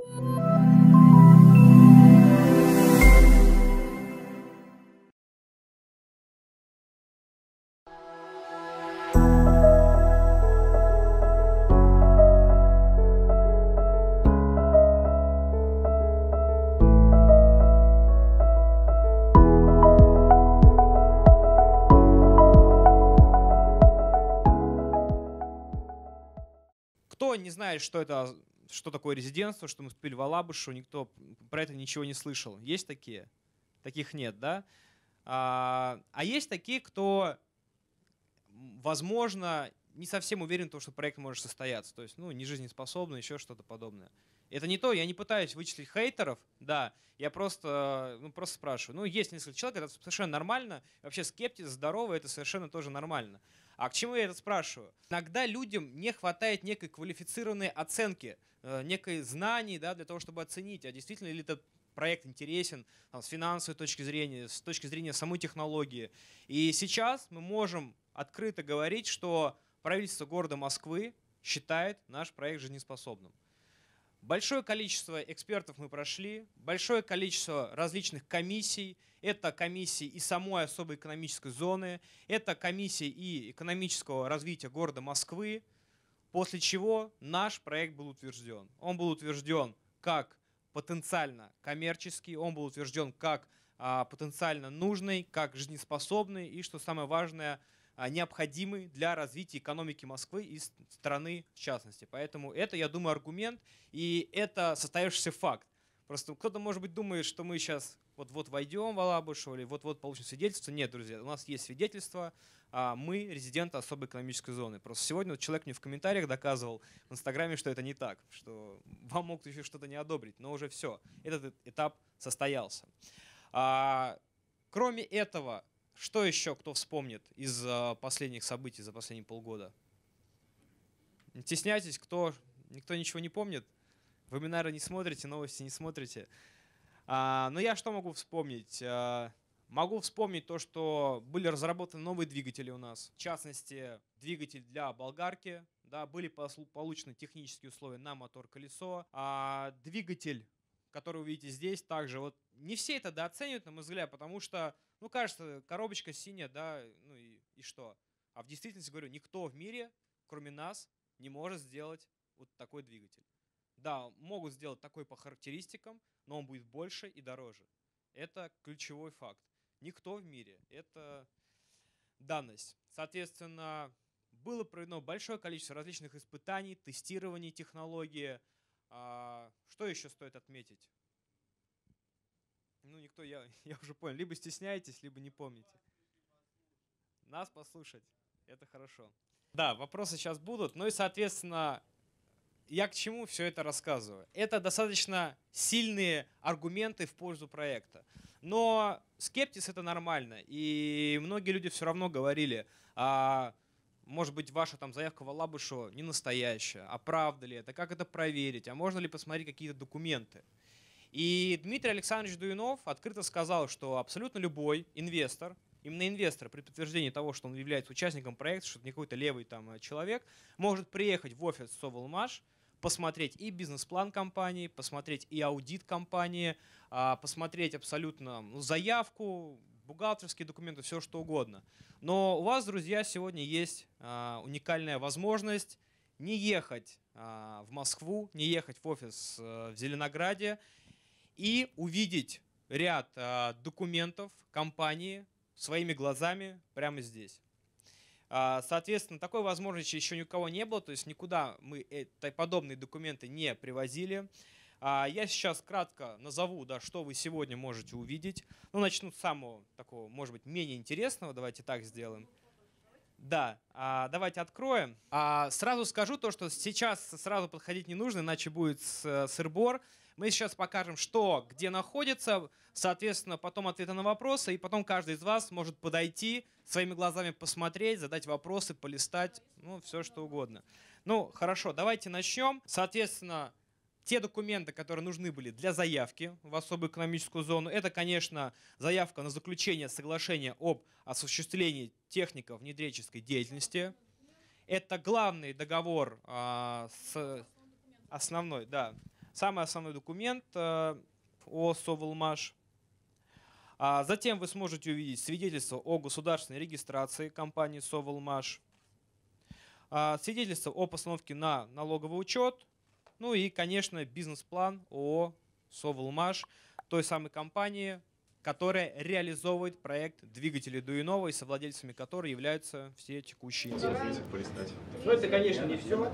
Кто не знает, что такое резидентство, что мы вступили в Алабушу, никто про это ничего не слышал. Есть такие? Таких нет, да? А есть такие, кто, возможно, не совсем уверен в том, что проект может состояться. То есть, ну, не жизнеспособно, еще что-то подобное. Это не то, я не пытаюсь вычислить хейтеров, да, я просто спрашиваю. Ну, есть несколько человек, это совершенно нормально. Вообще скептиз, здоровый, это совершенно тоже нормально. А к чему я это спрашиваю? Иногда людям не хватает некой квалифицированной оценки, некой знаний, да, для того, чтобы оценить, а действительно ли этот проект интересен там, с финансовой точки зрения, с точки зрения самой технологии. И сейчас мы можем открыто говорить, что правительство города Москвы считает наш проект жизнеспособным. Большое количество экспертов мы прошли, большое количество различных комиссий. Это комиссии и самой особой экономической зоны, это комиссии и экономического развития города Москвы, после чего наш проект был утвержден. Он был утвержден как потенциально коммерческий, он был утвержден как потенциально нужный, как жизнеспособный и, что самое важное, необходимый для развития экономики Москвы и страны в частности. Поэтому это, я думаю, аргумент и это состоявшийся факт. Просто кто-то, может быть, думает, что мы сейчас вот-вот войдем в Алабушу или вот-вот получим свидетельство. Нет, друзья, у нас есть свидетельство. Мы резиденты особой экономической зоны. Просто сегодня вот человек мне в комментариях доказывал в Инстаграме, что это не так, что вам могут еще что-то не одобрить, но уже все. Этот этап состоялся. Кроме этого, что еще кто вспомнит из последних событий за последние полгода? Не стесняйтесь, никто ничего не помнит. Вебинары не смотрите, новости не смотрите. Но я что могу вспомнить? Могу вспомнить то, что были разработаны новые двигатели у нас. В частности, двигатель для болгарки. Да, были получены технические условия на мотор-колесо. Двигатель, который вы видите здесь, также. Вот не все это дооценивают, на мой взгляд, потому что, ну, кажется, коробочка синяя, да, ну и что? А в действительности, говорю, никто в мире, кроме нас, не может сделать вот такой двигатель. Да, могут сделать такой по характеристикам, но он будет больше и дороже. Это ключевой факт. Никто в мире. Это данность. Соответственно, было проведено большое количество различных испытаний, тестирований технологии. Что еще стоит отметить? Ну, никто, я уже понял. Либо стесняетесь, либо не помните. Нас послушать. Это хорошо. Да, вопросы сейчас будут. Ну и, соответственно, я к чему все это рассказываю? Это достаточно сильные аргументы в пользу проекта. Но скептиз — это нормально. И многие люди все равно говорили, может быть, ваша там заявка в Алабушу не настоящая, а правда ли это, как это проверить, а можно ли посмотреть какие-то документы. И Дмитрий Александрович Дуюнов открыто сказал, что абсолютно любой инвестор, именно инвестор, при подтверждении того, что он является участником проекта, что это не какой-то левый там человек, может приехать в офис СовЭлМаш, посмотреть и бизнес-план компании, посмотреть и аудит компании, посмотреть абсолютно заявку, бухгалтерские документы, все что угодно. Но у вас, друзья, сегодня есть уникальная возможность не ехать в Москву, не ехать в офис в Зеленограде и увидеть ряд документов компании своими глазами прямо здесь. Соответственно, такой возможности еще ни у кого не было, то есть никуда мы подобные документы не привозили. Я сейчас кратко назову, да, что вы сегодня можете увидеть. Ну, начну с самого такого, может быть, менее интересного. Давайте так сделаем. Да, давайте откроем. Сразу скажу то, что сейчас сразу подходить не нужно, иначе будет сыр-бор. Мы сейчас покажем, что где находится, соответственно, потом ответы на вопросы, и потом каждый из вас может подойти, своими глазами посмотреть, задать вопросы, полистать, ну, все что угодно. Ну, хорошо, давайте начнем. Соответственно, те документы, которые нужны были для заявки в особую экономическую зону, это, конечно, заявка на заключение соглашения об осуществлении технико-внедренческой деятельности. Это главный договор, основной, да. Самый основной документ о СовЭлМаш. Затем вы сможете увидеть свидетельство о государственной регистрации компании СовЭлМаш, свидетельство о постановке на налоговый учет, ну и, конечно, бизнес-план о СовЭлМаш, той самой компании, которая реализовывает проект двигателей Дуюнова и совладельцами которой являются все текущие интересы. Но это, конечно, не все.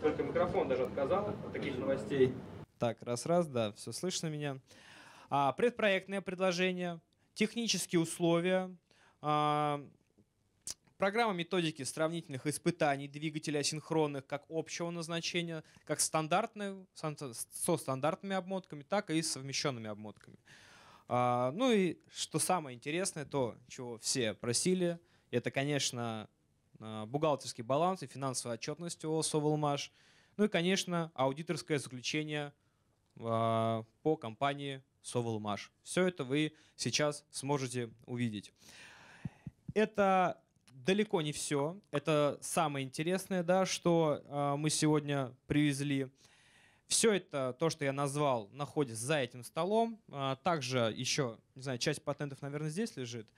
Только микрофон даже отказал от таких новостей. Так, раз-раз, да, все слышно меня. Предпроектное предложение, технические условия, программа методики сравнительных испытаний двигателей асинхронных как общего назначения, как со стандартными обмотками, так и с совмещенными обмотками. Ну и что самое интересное, то, чего все просили, это, конечно, бухгалтерский баланс и финансовая отчетность о СовЭлМаш, ну и, конечно, аудиторское заключение по компании СовЭлМаш. Все это вы сейчас сможете увидеть. Это далеко не все. Это самое интересное, да, что мы сегодня привезли. Все это, то, что я назвал, находится за этим столом. Также еще, не знаю, часть патентов, наверное, здесь лежит.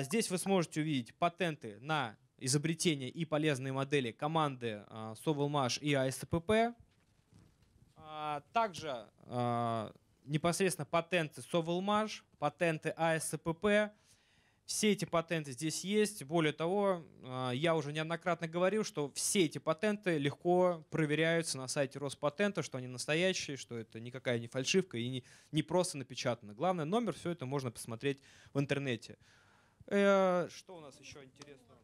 Здесь вы сможете увидеть патенты на изобретение и полезные модели команды СовЭлМаш и АсиПП. Также непосредственно патенты СовЭлМаш, патенты АСПП. Все эти патенты здесь есть. Более того, я уже неоднократно говорил, что все эти патенты легко проверяются на сайте Роспатента, что они настоящие, что это никакая не фальшивка и не просто напечатано. Главное, номер, все это можно посмотреть в интернете. Что у нас еще интересного?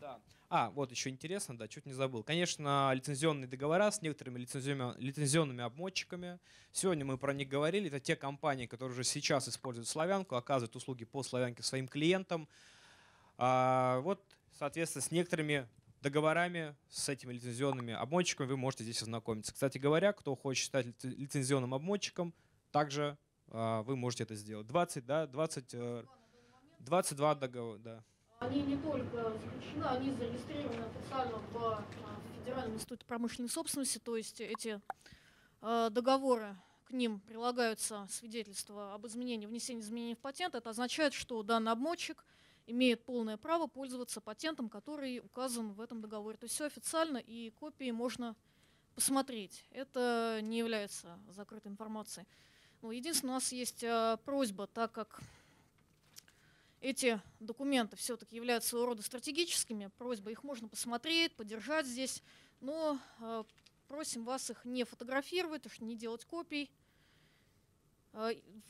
Да. Вот еще интересно, да, чуть не забыл. Конечно, лицензионные договора с некоторыми лицензионными обмотчиками. Сегодня мы про них говорили. Это те компании, которые уже сейчас используют славянку, оказывают услуги по славянке своим клиентам. Вот, соответственно, с некоторыми договорами с этими лицензионными обмотчиками вы можете здесь ознакомиться. Кстати говоря, кто хочет стать лицензионным обмотчиком, также вы можете это сделать. 22 договора, да. Они не только заключены, они зарегистрированы официально в Федеральном институте промышленной собственности, то есть эти договоры, к ним прилагаются свидетельства об изменении, внесении изменений в патент. Это означает, что данный обмотчик имеет полное право пользоваться патентом, который указан в этом договоре. То есть все официально, и копии можно посмотреть. Это не является закрытой информацией. Ну, единственное, у нас есть просьба, так как эти документы все-таки являются своего рода стратегическими. Просьба, их можно посмотреть, поддержать здесь, но просим вас их не фотографировать, не делать копий,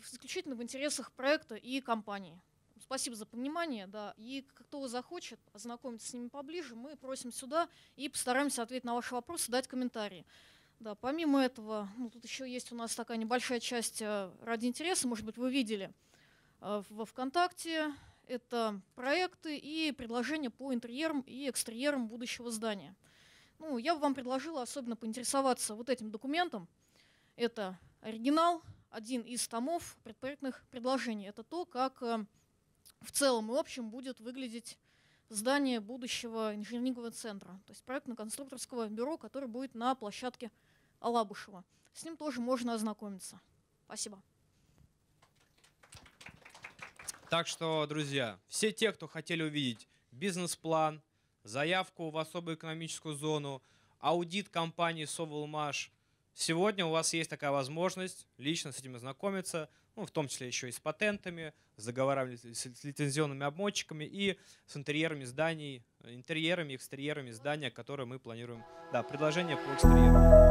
исключительно в интересах проекта и компании. Спасибо за внимание. Да. И кто захочет ознакомиться с ними поближе, мы просим сюда и постараемся ответить на ваши вопросы, дать комментарии. Да, помимо этого, ну, тут еще есть у нас такая небольшая часть ради интереса, может быть, вы видели во ВКонтакте. Это проекты и предложения по интерьерам и экстерьерам будущего здания. Ну, я бы вам предложила особенно поинтересоваться вот этим документом. Это оригинал, один из томов предпроектных предложений. Это то, как в целом и общем будет выглядеть здание будущего инженерного центра, то есть проектно-конструкторского бюро, которое будет на площадке Алабушева. С ним тоже можно ознакомиться. Спасибо. Так что, друзья, все те, кто хотели увидеть бизнес-план, заявку в особую экономическую зону, аудит компании СовЭлМаш, сегодня у вас есть такая возможность лично с этим ознакомиться, ну, в том числе еще и с патентами, с договорами с лицензионными обмотчиками и с интерьерами зданий, интерьерами, экстерьерами здания, которые мы планируем. Да, предложение по экстерьеру.